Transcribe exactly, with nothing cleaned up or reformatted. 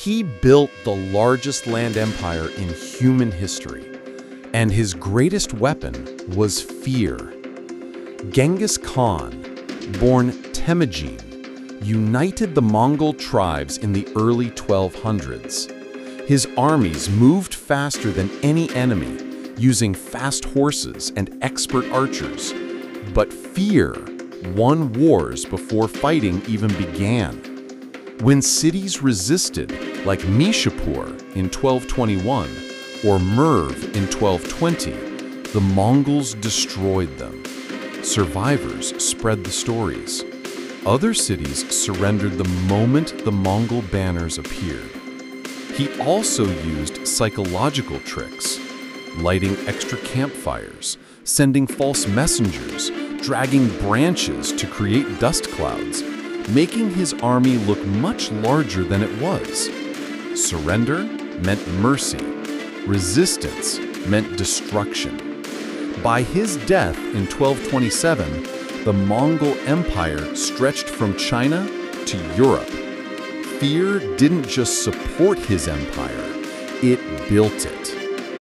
He built the largest land empire in human history, and his greatest weapon was fear. Genghis Khan, born Temujin, united the Mongol tribes in the early twelve hundreds. His armies moved faster than any enemy, using fast horses and expert archers. But fear won wars before fighting even began. When cities resisted, like Mishapur in twelve twenty-one or Merv in twelve twenty, the Mongols destroyed them. Survivors spread the stories. Other cities surrendered the moment the Mongol banners appeared. He also used psychological tricks, lighting extra campfires, sending false messengers, dragging branches to create dust clouds, making his army look much larger than it was. Surrender meant mercy. Resistance meant destruction. By his death in twelve twenty-seven, the Mongol Empire stretched from China to Europe. Fear didn't just support his empire, it built it.